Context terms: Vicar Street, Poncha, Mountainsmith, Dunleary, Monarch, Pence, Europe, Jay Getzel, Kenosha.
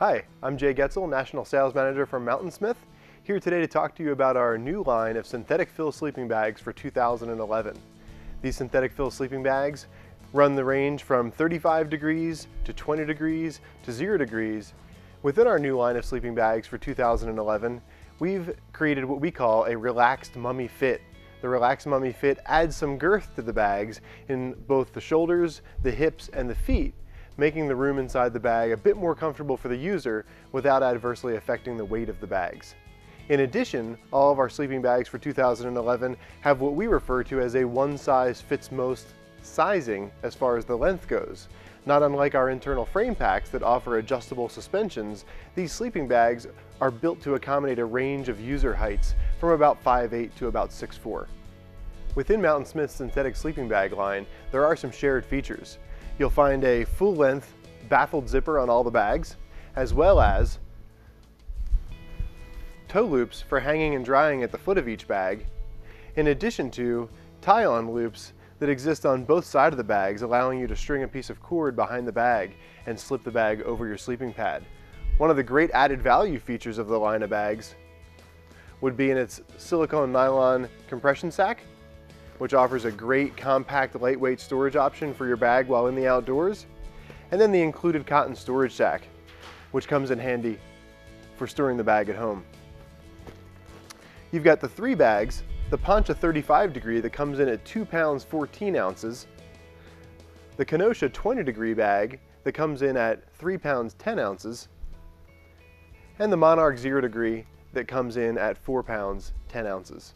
Hi, I'm Jay Getzel, National Sales Manager for Mountainsmith, here today to talk to you about our new line of synthetic fill sleeping bags for 2011. These synthetic fill sleeping bags run the range from 35 degrees to 20 degrees to 0 degrees. Within our new line of sleeping bags for 2011, we've created what we call a relaxed mummy fit. The relaxed mummy fit adds some girth to the bags in both the shoulders, the hips, and the feet, making the room inside the bag a bit more comfortable for the user without adversely affecting the weight of the bags. In addition, all of our sleeping bags for 2011 have what we refer to as a one-size-fits-most sizing as far as the length goes. Not unlike our internal frame packs that offer adjustable suspensions, these sleeping bags are built to accommodate a range of user heights from about 5'8" to about 6'4". Within Mountainsmith's synthetic sleeping bag line, there are some shared features. You'll find a full-length baffled zipper on all the bags, as well as toe loops for hanging and drying at the foot of each bag, in addition to tie-on loops that exist on both sides of the bags, allowing you to string a piece of cord behind the bag and slip the bag over your sleeping pad. One of the great added value features of the line of bags would be in its silicone nylon compression sack, which offers a great compact, lightweight storage option for your bag while in the outdoors, and then the included cotton storage sack, which comes in handy for storing the bag at home. You've got the three bags, the Poncha 35 degree that comes in at 2 pounds 14 ounces, the Kenosha 20 degree bag that comes in at 3 pounds 10 ounces, and the Monarch 0 degree that comes in at 4 pounds 10 ounces.